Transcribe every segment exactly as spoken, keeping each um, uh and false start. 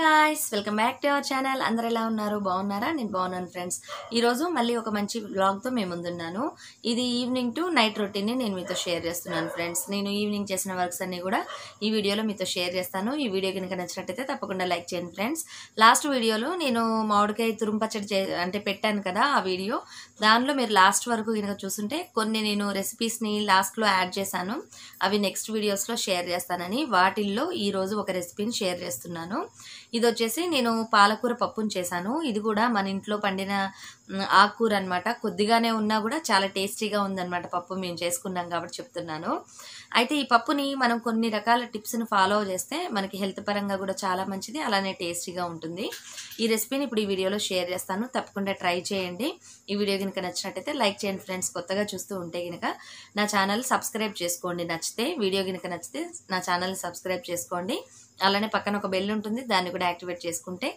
guys, welcome back to our channel. Andar ela unnaru baagunnara nenu baagunnanu friends. Ee roju malli oka manchi vlog tho memu undunnanu. Idi evening to night routine ni nenu meeto share chestunnanu friends. Nenu evening chesina works anni kuda ee video lo meeto share chestanu. Ee video ganaka nachinatlayite tappakunda like cheyandi friends. Last video lo nenu maudkai turumpachadi ante pettanu kada aa video. Danlo meer last varaku ganaka chusunte konni nenu recipes ni last lo add chesanu. Avi next videos lo share chestanani vaatillo ee roju oka recipe ni share chestunnanu. Ido chesi nenu పాలకూర పప్పుని చేశాను. ఇది కూడా మన ఇంట్లో పండిన ఆకుకూర అన్నమాట. కొద్దిగానే ఉన్నా కూడా చాలా టేస్టీగా ఉంది అన్నమాట. పప్పు నేను చేసుకున్నాం కాబట్టి చెప్తున్నాను. అయితే ఈ పప్పుని మనం కొన్ని రకాల టిప్స్ ని ఫాలో చేస్తే మనకి హెల్త్ పరంగా కూడా చాలా మంచిది, అలానే టేస్టీగా ఉంటుంది. ఈ రెసిపీని ఇప్పుడు ఈ వీడియోలో షేర్ చేస్తాను, తప్పకుండా ట్రై చేయండి. ఈ వీడియో గనుక నచ్చినట్లయితే లైక్ చేయండి ఫ్రెండ్స్. కొత్తగా చూస్తూ ఉంటే గనుక నా ఛానల్ సబ్స్క్రైబ్ చేసుకోండి. నచ్చితే వీడియో గనుక నచ్చితే నా ఛానల్ సబ్స్క్రైబ్ చేసుకోండి. అలానే పక్కన ఒక బెల్ ఉంటుంది, దాన్ని కూడా యాక్టివేట్ చేసుకుంటే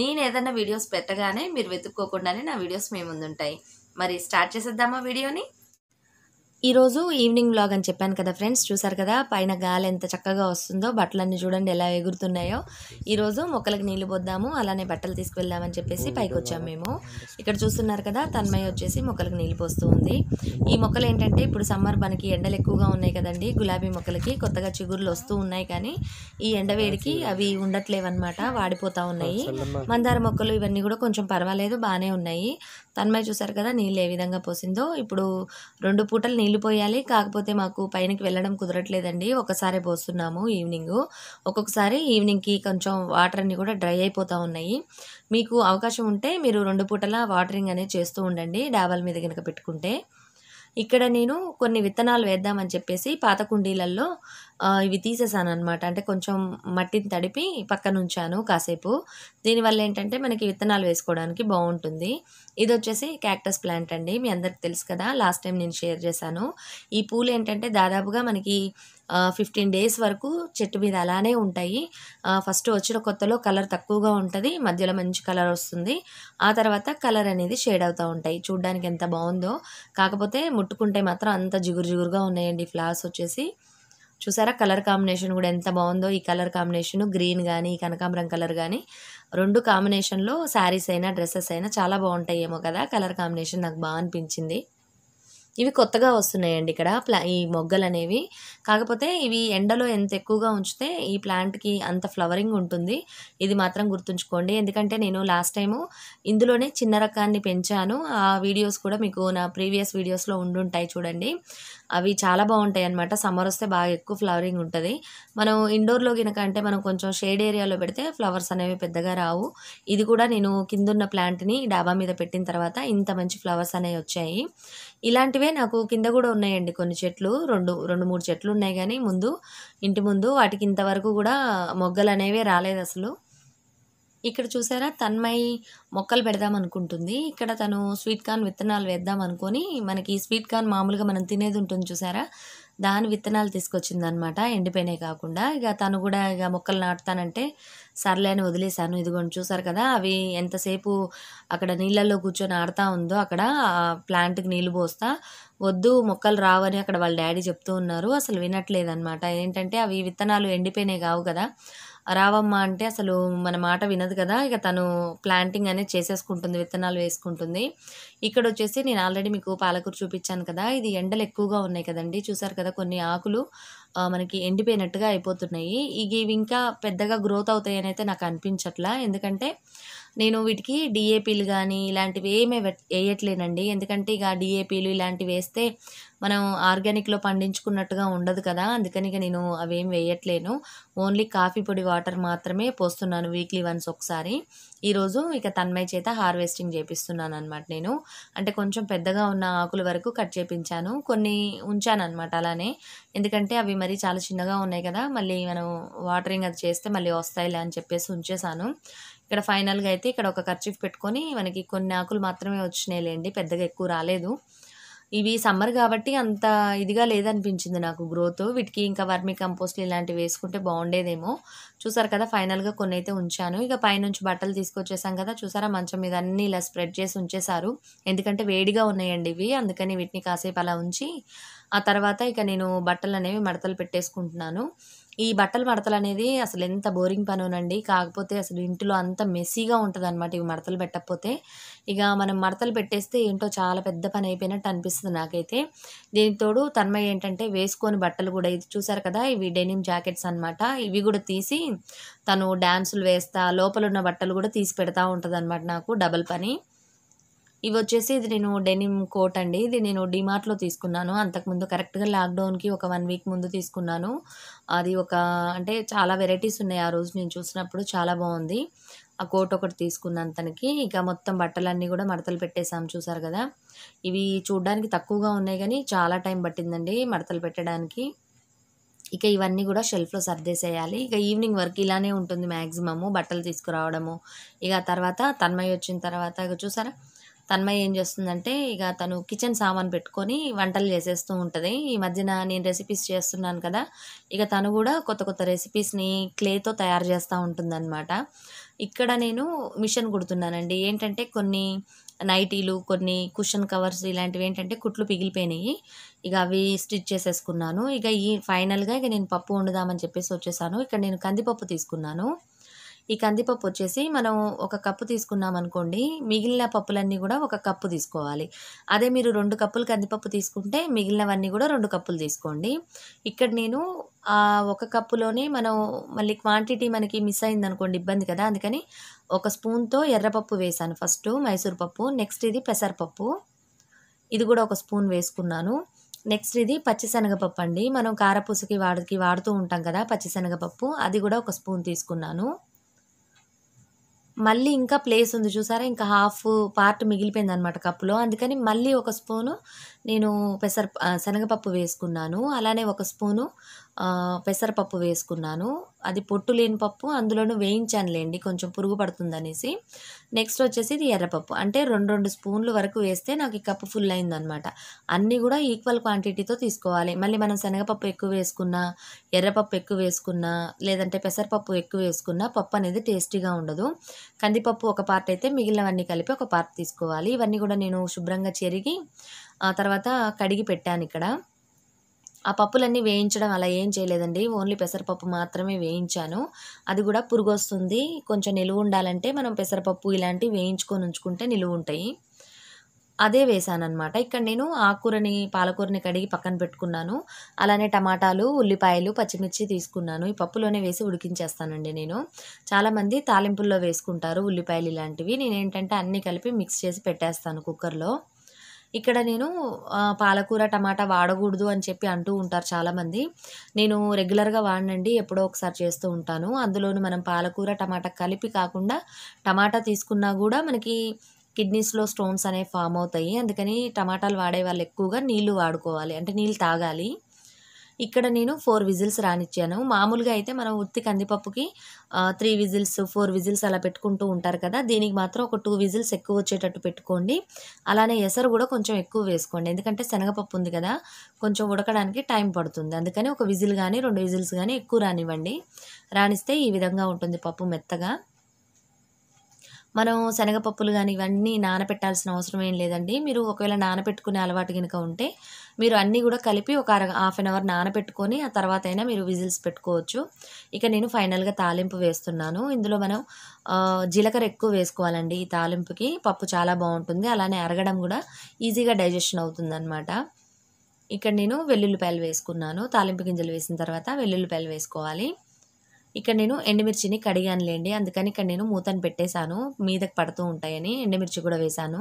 నేను ఏదైనా వీడియోస్ పెట్టగానే మీరు వెతుక్కోకుండానే నా వీడియోస్ మీ ముందు ఉంటాయి. మరి స్టార్ట్ చేసేద్దామా వీడియోని. ఈ రోజు ఈవినింగ్ బ్లాగ్ అని చెప్పాను కదా ఫ్రెండ్స్. చూసారు కదా పైన గాలి ఎంత చక్కగా వస్తుందో, బట్టలన్నీ చూడండి ఎలా ఎగురుతున్నాయో. ఈరోజు మొక్కలకు నీళ్లు పోద్దాము, అలానే బట్టలు తీసుకువెళ్దామని చెప్పేసి పైకి వచ్చాము మేము. ఇక్కడ చూస్తున్నారు కదా తన్మయ్య వచ్చేసి మొక్కలకు నీళ్లు పోస్తూ ఉంది. ఈ మొక్కలు ఏంటంటే ఇప్పుడు సమ్మర్ మనకి ఎండలు ఎక్కువగా ఉన్నాయి కదండి. గులాబీ మొక్కలకి కొత్తగా చిగుర్లు వస్తూ ఉన్నాయి, కానీ ఈ ఎండవేడికి అవి ఉండట్లేవు అనమాట, వాడిపోతూ ఉన్నాయి. మందార మొక్కలు ఇవన్నీ కూడా కొంచెం పర్వాలేదు, బాగానే ఉన్నాయి. తన్మయ్య చూసారు కదా నీళ్ళు ఏ విధంగా పోసిందో. ఇప్పుడు రెండు పూటలు నీళ్ళు పోయాలి, కాకపోతే మాకు పైనకి వెళ్ళడం కుదరట్లేదండి. ఒకసారి పోస్తున్నాము ఈవినింగ్. ఒక్కొక్కసారి ఈవినింగ్కి కొంచెం వాటర్ అన్నీ కూడా డ్రై అయిపోతూ ఉన్నాయి. మీకు అవకాశం ఉంటే మీరు రెండు పూటల వాటరింగ్ అనేది చేస్తూ ఉండండి డాబాల మీద కనుక పెట్టుకుంటే. ఇక్కడ నేను కొన్ని విత్తనాలు వేద్దామని చెప్పేసి పాత కుండీలలో ఇవి తీసేసాను అనమాట. అంటే కొంచెం మట్టిని తడిపి పక్కన ఉంచాను కాసేపు. దీనివల్ల ఏంటంటే మనకి విత్తనాలు వేసుకోవడానికి బాగుంటుంది. ఇది వచ్చేసి క్యాక్టస్ ప్లాంట్ అండి, మీ అందరికి తెలుసు కదా, లాస్ట్ టైం నేను షేర్ చేశాను. ఈ పూలు ఏంటంటే దాదాపుగా మనకి ఫిఫ్టీన్ డేస్ వరకు చెట్టు మీద అలానే ఉంటాయి. ఫస్ట్ వచ్చిన కొత్తలో కలర్ తక్కువగా ఉంటుంది, మధ్యలో మంచి కలర్ వస్తుంది, ఆ తర్వాత కలర్ అనేది షేడ్ అవుతూ ఉంటాయి. చూడ్డానికి ఎంత బాగుందో, కాకపోతే ముట్టుకుంటే మాత్రం అంత జిగురు జిగురుగా ఉన్నాయండి ఫ్లవర్స్ వచ్చేసి. చూసారా కలర్ కాంబినేషన్ కూడా ఎంత బాగుందో. ఈ కలర్ కాంబినేషన్ గ్రీన్ కానీ కనకాంబరం కలర్ కానీ రెండు కాంబినేషన్లో శారీస్ అయినా డ్రెస్సెస్ అయినా చాలా బాగుంటాయేమో కదా. కలర్ కాంబినేషన్ నాకు బాగా అనిపించింది. ఇవి కొత్తగా వస్తున్నాయండి ఇక్కడ ప్లా ఈ మొగ్గలు అనేవి. కాకపోతే ఇవి ఎండలో ఎంత ఎక్కువగా ఉంచితే ఈ ప్లాంట్కి అంత ఫ్లవరింగ్ ఉంటుంది, ఇది మాత్రం గుర్తుంచుకోండి. ఎందుకంటే నేను లాస్ట్ టైము ఇందులోనే చిన్న రకాన్ని పెంచాను. ఆ వీడియోస్ కూడా మీకు నా ప్రీవియస్ వీడియోస్లో ఉండుంటాయి చూడండి. అవి చాలా బాగుంటాయి అన్నమాట. సమ్మర్ వస్తే బాగా ఎక్కువ ఫ్లవరింగ్ ఉంటుంది. మనం ఇండోర్లో కనుక అంటే మనం కొంచెం షేడ్ ఏరియాలో పెడితే ఫ్లవర్స్ అనేవి పెద్దగా రావు. ఇది కూడా నేను కిందున్న ప్లాంట్ని డాబా మీద పెట్టిన తర్వాత ఇంత మంచి ఫ్లవర్స్ అనేవి వచ్చాయి. ఇలాంటివే నాకు కింద కూడా ఉన్నాయండి కొన్ని చెట్లు, రెండు రెండు మూడు చెట్లు ఉన్నాయి, కానీ ముందు ఇంటి ముందు వాటికి ఇంతవరకు కూడా మొగ్గలు అనేవి రాలేదు అసలు. ఇక్కడ చూసారా తన్మయి మొక్కలు పెడదాం అనుకుంటుంది. ఇక్కడ తను స్వీట్ కార్న్ విత్తనాలు వేద్దాం అనుకొని మనకి స్వీట్ కార్న్ మామూలుగా మనం తినేది ఉంటుంది చూసారా, దాని విత్తనాలు తీసుకొచ్చింది అనమాట, ఎండిపోయినాయి కాకుండా. ఇక తను కూడా ఇక మొక్కలు నాటుతానంటే సర్లే అని వదిలేశాను. ఇదిగోండి చూసారు కదా అవి ఎంతసేపు అక్కడ నీళ్ళల్లో కూర్చొని ఆడుతూ ఉందో. అక్కడ ప్లాంట్కి నీళ్ళు పోస్తా వద్దు మొక్కలు రావని అక్కడ వాళ్ళ డాడీ చెప్తూ ఉన్నారు, అసలు వినట్లేదన్నమాట. ఏంటంటే అవి విత్తనాలు ఎండిపోయినాయి కావు కదా, రావమ్మా అంటే అసలు మన మాట వినదు కదా. ఇక తను ప్లాంటింగ్ అనేది చేసేసుకుంటుంది, విత్తనాలు వేసుకుంటుంది. ఇక్కడ వచ్చేసి నేను ఆల్రెడీ మీకు పాలకూర చూపించాను కదా, ఇది ఎండలు ఎక్కువగా ఉన్నాయి కదండి. చూసారు కదా కొన్ని ఆకులు మనకి ఎండిపోయినట్టుగా అయిపోతున్నాయి. ఇవి ఇంకా పెద్దగా గ్రోత్ అవుతాయి అని అయితే నాకు అనిపించట్లా, ఎందుకంటే నేను వీటికి డిఏపీలు కానీ ఇలాంటివి ఏమీ వేయట్లేనండి. ఎందుకంటే ఇక డిఏపీలు ఇలాంటివి వేస్తే మనం ఆర్గానిక్లో పండించుకున్నట్టుగా ఉండదు కదా, అందుకని ఇక నేను అవేం వేయట్లేను. ఓన్లీ కాఫీ పొడి వాటర్ మాత్రమే పోస్తున్నాను వీక్లీ వన్స్ ఒకసారి. ఈరోజు ఇక తన్మయ్య చేత హార్వెస్టింగ్ చేపిస్తున్నాను అనమాట నేను. అంటే కొంచెం పెద్దగా ఉన్న ఆకుల వరకు కట్ చేపించాను, కొన్ని ఉంచాను అనమాట అలానే. ఎందుకంటే అవి మరి చాలా చిన్నగా ఉన్నాయి కదా, మళ్ళీ మనం వాటరింగ్ అది చేస్తే మళ్ళీ వస్తాయిలే అని చెప్పేసి ఉంచేసాను. ఇక్కడ ఫైనల్గా అయితే ఇక్కడ ఒక కర్చీఫ్ పెట్టుకొని మనకి కొన్ని ఆకులు మాత్రమే వచ్చినాయిలేండి, పెద్దగా ఎక్కువ రాలేదు. ఇవి సమ్మర్ కాబట్టి అంత ఇదిగా లేదనిపించింది నాకు గ్రోత్. వీటికి ఇంకా వర్మి కంపోస్ట్ ఇలాంటివి వేసుకుంటే బాగుండేదేమో. చూసారు కదా ఫైనల్గా కొన్ని అయితే ఉంచాను. ఇక పైనుంచి బట్టలు తీసుకొచ్చేసాం కదా, చూసారా మంచం మీద అన్నీ ఇలా స్ప్రెడ్ చేసి ఉంచేశారు. ఎందుకంటే వేడిగా ఉన్నాయండి ఇవి, అందుకని వీటిని కాసేపు అలా ఉంచి ఆ తర్వాత ఇక నేను బట్టలు అనేవి మడతలు పెట్టేసుకుంటున్నాను. ఈ బట్టలు మడతలు అనేది అసలు ఎంత బోరింగ్ పనునండి, కాకపోతే అసలు ఇంట్లో అంత మెస్సీగా ఉంటుంది అనమాట ఇవి మడతలు పెట్టకపోతే. ఇక మనం మడతలు పెట్టేస్తే ఏంటో చాలా పెద్ద పని అయిపోయినట్టు అనిపిస్తుంది నాకైతే. దీనికి తోడు తన్మయ్య ఏంటంటే వేసుకొని బట్టలు కూడా, ఇది చూసారు కదా ఇవి డెనిమ్ జాకెట్స్ అనమాట, ఇవి కూడా తీసి తను డ్యాన్సులు వేస్తా లోపల ఉన్న బట్టలు కూడా తీసి పెడతా ఉంటుంది అనమాట, నాకు డబల్ పని. ఇవి వచ్చేసి ఇది నేను డెనిమ్ కోట్ అండి, ఇది నేను డిమార్ట్లో తీసుకున్నాను. అంతకుముందు కరెక్ట్గా లాక్డౌన్కి ఒక వన్ వీక్ ముందు తీసుకున్నాను. అది ఒక అంటే చాలా వెరైటీస్ ఉన్నాయి ఆ రోజు నేను చూసినప్పుడు, చాలా బాగుంది. ఆ కోట్ ఒకటి తీసుకున్నాను తనకి. ఇక మొత్తం బట్టలన్నీ కూడా మడతలు పెట్టేసాము చూసారు కదా. ఇవి చూడ్డానికి తక్కువగా ఉన్నాయి కానీ చాలా టైం పట్టిందండి మడతలు పెట్టడానికి. ఇక ఇవన్నీ కూడా షెల్ఫ్లో సర్దేసేయాలి. ఇక ఈవినింగ్ వర్క్ ఇలానే ఉంటుంది మ్యాక్సిమము, బట్టలు తీసుకురావడము. ఇక తర్వాత తన్మయ్య వచ్చిన తర్వాత ఇక చూసారా తన్మయ్య ఏం చేస్తుందంటే ఇక తను కిచెన్ సామాన్ పెట్టుకొని వంటలు చేసేస్తూ ఉంటుంది. ఈ మధ్యన నేను రెసిపీస్ చేస్తున్నాను కదా, ఇక తను కూడా కొత్త కొత్త రెసిపీస్ని క్లేతో తయారు చేస్తూ ఉంటుందన్నమాట. ఇక్కడ నేను మిషన్ కుడుతున్నానండి. ఏంటంటే కొన్ని నైటీలు, కొన్ని కుషన్ కవర్స్ ఇలాంటివి ఏంటంటే కుట్లు పిగిలిపోయినాయి, ఇక అవి స్టిచ్ చేసేసుకున్నాను. ఇక ఈ ఫైనల్గా ఇక నేను పప్పు వండుదామని చెప్పేసి వచ్చేసాను. ఇక్కడ నేను కందిపప్పు తీసుకున్నాను. ఈ కందిపప్పు వచ్చేసి మనం ఒక కప్పు తీసుకున్నాం అనుకోండి, మిగిలిన పప్పులన్నీ కూడా ఒక కప్పు తీసుకోవాలి. అదే మీరు రెండు కప్పులు కందిపప్పు తీసుకుంటే మిగిలినవన్నీ కూడా రెండు కప్పులు తీసుకోండి. ఇక్కడ నేను ఒక కప్పులోనే మనం మళ్ళీ క్వాంటిటీ మనకి మిస్ అయింది అనుకోండి ఇబ్బంది కదా, అందుకని ఒక స్పూన్తో ఎర్రపప్పు వేసాను ఫస్ట్, మైసూర్ పప్పు. నెక్స్ట్ ఇది పెసరపప్పు, ఇది కూడా ఒక స్పూన్ వేసుకున్నాను. నెక్స్ట్ ఇది పచ్చిశనగపప్పు అండి, మనం కారపూసకి వాడికి వాడుతూ ఉంటాం కదా పచ్చిశనగపప్పు, అది కూడా ఒక స్పూన్ తీసుకున్నాను. మళ్ళీ ఇంకా ప్లేస్ ఉంది చూసారా, ఇంకా హాఫ్ పార్ట్ మిగిలిపోయింది అనమాట కప్పులో, అందుకని మళ్ళీ ఒక స్పూను నేను పెసర శనగపప్పు వేసుకున్నాను. అలానే ఒక స్పూను పెసరపప్పు వేసుకున్నాను, అది పొట్టు లేని పప్పు, అందులోనూ వేయించానులేండి కొంచెం పురుగు పడుతుందనేసి. నెక్స్ట్ వచ్చేసి ఇది ఎర్రపప్పు, అంటే రెండు రెండు స్పూన్లు వరకు వేస్తే నాకు ఈ కప్పు ఫుల్ అయిందనమాట. అన్నీ కూడా ఈక్వల్ క్వాంటిటీతో తీసుకోవాలి. మళ్ళీ మనం శనగపప్పు ఎక్కువ వేసుకున్నా, ఎర్రపప్పు ఎక్కువ వేసుకున్నా, లేదంటే పెసరపప్పు ఎక్కువ వేసుకున్నా పప్పు అనేది టేస్టీగా ఉండదు. కందిపప్పు ఒక పార్ట్ అయితే మిగిలినవన్నీ కలిపి ఒక పార్ట్ తీసుకోవాలి. ఇవన్నీ కూడా నేను శుభ్రంగా చెరిగి ఆ తర్వాత కడిగి పెట్టాను. ఇక్కడ ఆ పప్పులన్నీ వేయించడం అలా ఏం చేయలేదండి, ఓన్లీ పెసరపప్పు మాత్రమే వేయించాను. అది కూడా పురుగు వస్తుంది, కొంచెం నిలువ ఉండాలంటే మనం పెసరపప్పు ఇలాంటివి వేయించుకొని ఉంచుకుంటే నిలువ ఉంటాయి, అదే వేసానమాట. ఇక్కడ నేను ఆకుకూరని పాలకూరని కడిగి పక్కన పెట్టుకున్నాను. అలానే టమాటాలు, ఉల్లిపాయలు, పచ్చిమిర్చి తీసుకున్నాను. ఈ పప్పులోనే వేసి ఉడికించేస్తానండి నేను. చాలామంది తాలింపుల్లో వేసుకుంటారు ఉల్లిపాయలు ఇలాంటివి, నేనేంటంటే అన్నీ కలిపి మిక్స్ చేసి పెట్టేస్తాను కుక్కర్లో. ఇక్కడ నేను పాలకూర టమాటా వాడకూడదు అని చెప్పి అంటూ ఉంటారు చాలామంది, నేను రెగ్యులర్గా వాడనండి, ఎప్పుడో ఒకసారి చేస్తూ ఉంటాను. అందులోనూ మనం పాలకూర టమాటా కలిపి కాకుండా టమాటా తీసుకున్నా కూడా మనకి కిడ్నీస్లో స్టోన్స్ అనేవి ఫామ్ అవుతాయి, అందుకని టమాటాలు వాడే వాళ్ళు ఎక్కువగా నీళ్లు వాడుకోవాలి, అంటే నీళ్ళు తాగాలి. ఇక్కడ నేను ఫోర్ విజిల్స్ రానిచ్చాను. మామూలుగా అయితే మనం ఉత్తి కందిపప్పుకి త్రీ విజిల్స్ ఫోర్ విజిల్స్ అలా పెట్టుకుంటూ ఉంటారు కదా, దీనికి మాత్రం ఒక టూ విజిల్స్ ఎక్కువ వచ్చేటట్టు పెట్టుకోండి. అలానే ఎసరు కూడా కొంచెం ఎక్కువ వేసుకోండి, ఎందుకంటే శనగపప్పు ఉంది కదా కొంచెం ఉడకడానికి టైం పడుతుంది, అందుకని ఒక విజిల్ కానీ రెండు విజిల్స్ కానీ ఎక్కువ రానివ్వండి. రానిస్తే ఈ విధంగా ఉంటుంది పప్పు మెత్తగా. మనం శనగపప్పులు కానీ ఇవన్నీ నానపెట్టాల్సిన అవసరం ఏం లేదండి, మీరు ఒకవేళ నానపెట్టుకునే అలవాటు కనుక ఉంటే మీరు అన్నీ కూడా కలిపి ఒక అర హాఫ్ అన్ అవర్ నానపెట్టుకొని ఆ తర్వాత అయినా మీరు విజిల్స్ పెట్టుకోవచ్చు. ఇక నేను ఫైనల్గా తాలింపు వేస్తున్నాను. ఇందులో మనం జీలకర్ర ఎక్కువ వేసుకోవాలండి, ఈ తాలింపుకి పప్పు చాలా బాగుంటుంది, అలానే అరగడం కూడా ఈజీగా డైజెషన్ అవుతుంది అనమాట. ఇక్కడ నేను వెల్లుల్లిపాయలు వేసుకున్నాను, తాలింపు గింజలు వేసిన తర్వాత వెల్లుల్లిపాయలు వేసుకోవాలి. ఇక్కడ నేను ఎండుమిర్చిని కడిగానులేండి, అందుకని ఇక్కడ నేను మూతను పెట్టేశాను, మీదకి పడుతూ ఉంటాయని ఎండుమిర్చి కూడా వేశాను.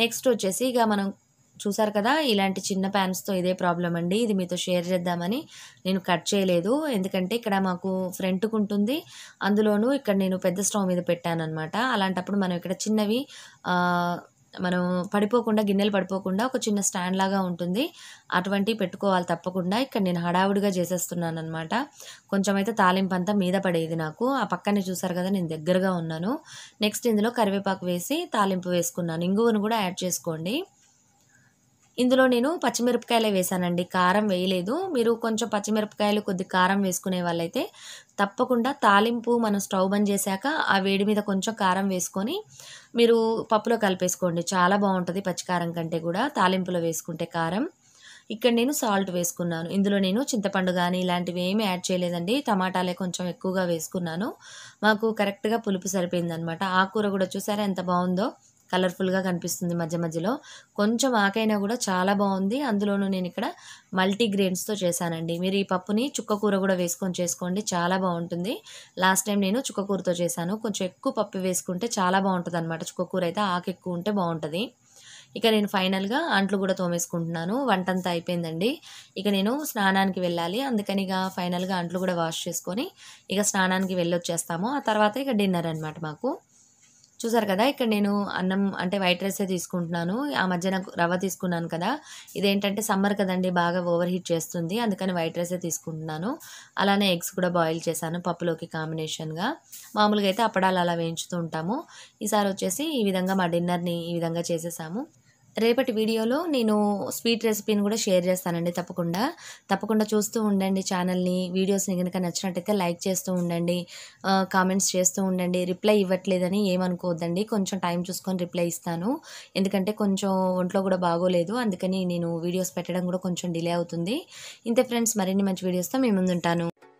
నెక్స్ట్ వచ్చేసి ఇక మనం చూసారు కదా ఇలాంటి చిన్న ప్యాన్స్తో ఇదే ప్రాబ్లం అండి, ఇది మీతో షేర్ చేద్దామని నేను కట్ చేయలేదు, ఎందుకంటే ఇక్కడ మాకు ఫ్రంట్కు ఉంటుంది, అందులోనూ ఇక్కడ నేను పెద్ద స్టవ్ మీద పెట్టాను అనమాట. అలాంటప్పుడు మనం ఇక్కడ చిన్నవి మనం పడిపోకుండా, గిన్నెలు పడిపోకుండా ఒక చిన్న స్టాండ్ లాగా ఉంటుంది, అటువంటివి పెట్టుకోవాలి తప్పకుండా. ఇక్కడ నేను హడావుడిగా చేసేస్తున్నాను అనమాట, కొంచెం అయితే తాలింపు అంతా మీద పడేది నాకు. ఆ పక్కనే చూసారు కదా నేను దగ్గరగా ఉన్నాను. నెక్స్ట్ ఇందులో కరివేపాకు వేసి తాలింపు వేసుకున్నాను, ఇంగువను కూడా యాడ్ చేసుకోండి. ఇందులో నేను పచ్చిమిరపకాయలే వేసానండి, కారం వేయలేదు. మీరు కొంచెం పచ్చిమిరపకాయలు కొద్ది కారం వేసుకునే వాళ్ళైతే తప్పకుండా తాలింపు మనం స్టవ్ బంద్ చేశాక ఆ వేడి మీద కొంచెం కారం వేసుకొని మీరు పప్పులో కలిపేసుకోండి, చాలా బాగుంటుంది పచ్చికారం కంటే కూడా తాలింపులో వేసుకుంటే కారం. ఇక్కడ నేను సాల్ట్ వేసుకున్నాను, ఇందులో నేను చింతపండు కానీ ఇలాంటివి ఏమీ యాడ్ చేయలేదండి, టమాటాలే కొంచెం ఎక్కువగా వేసుకున్నాను. మాకు కరెక్ట్గా పులుపు సరిపోయిందనమాట. ఆ కూర కూడా చూసారా ఎంత బాగుందో, కలర్ఫుల్గా కనిపిస్తుంది, మధ్య మధ్యలో కొంచెం ఆకైనా కూడా చాలా బాగుంది. అందులోనూ నేను ఇక్కడ మల్టీగ్రెయిన్స్తో చేశానండి. మీరు ఈ పప్పుని చుక్కకూర కూడా వేసుకొని చేసుకోండి, చాలా బాగుంటుంది. లాస్ట్ టైం నేను చుక్కకూరతో చేశాను, కొంచెం ఎక్కువ పప్పు వేసుకుంటే చాలా బాగుంటుంది అనమాట. చుక్కకూర అయితే ఆకు ఎక్కువ ఉంటే బాగుంటుంది. ఇక నేను ఫైనల్గా అంట్లు కూడా తోమేసుకుంటున్నాను, వంట అంతా అయిపోయిందండి. ఇక నేను స్నానానికి వెళ్ళాలి, అందుకని ఇక ఫైనల్గా అంట్లు కూడా వాష్ చేసుకొని ఇక స్నానానికి వెళ్ళొచ్చేస్తాము. ఆ తర్వాత ఇక డిన్నర్ అనమాట మాకు. చూసారు కదా, ఇక్కడ నేను అన్నం అంటే వైట్ రైసే తీసుకుంటున్నాను. ఆ మధ్యన రవ్వ తీసుకున్నాను కదా, ఇదేంటంటే సమ్మర్ కదండి బాగా ఓవర్ హీట్ చేస్తుంది, అందుకని వైట్ రైసే తీసుకుంటున్నాను. అలానే ఎగ్స్ కూడా బాయిల్ చేశాను పప్పులోకి కాంబినేషన్గా. మామూలుగా అయితే అప్పడాలు అలా వేయించుతూ ఉంటాము, ఈసారి వచ్చేసి ఈ విధంగా మా డిన్నర్ని ఈ విధంగా చేసేసాము. రేపటి వీడియోలో నేను స్వీట్ రెసిపీని కూడా షేర్ చేస్తానండి, తప్పకుండా తప్పకుండా చూస్తూ ఉండండి ఛానల్ని. వీడియోస్ని కనుక నచ్చినట్టయితే లైక్ చేస్తూ ఉండండి, కామెంట్స్ చేస్తూ ఉండండి. రిప్లై ఇవ్వట్లేదని ఏమనుకోవద్దండి, కొంచెం టైం చూసుకొని రిప్లై ఇస్తాను, ఎందుకంటే కొంచెం ఒంట్లో కూడా బాగోలేదు, అందుకని నేను వీడియోస్ పెట్టడం కూడా కొంచెం డిలే అవుతుంది. ఇంతే ఫ్రెండ్స్, మరిన్ని మంచి వీడియోస్తో మేము ముందుంటాను.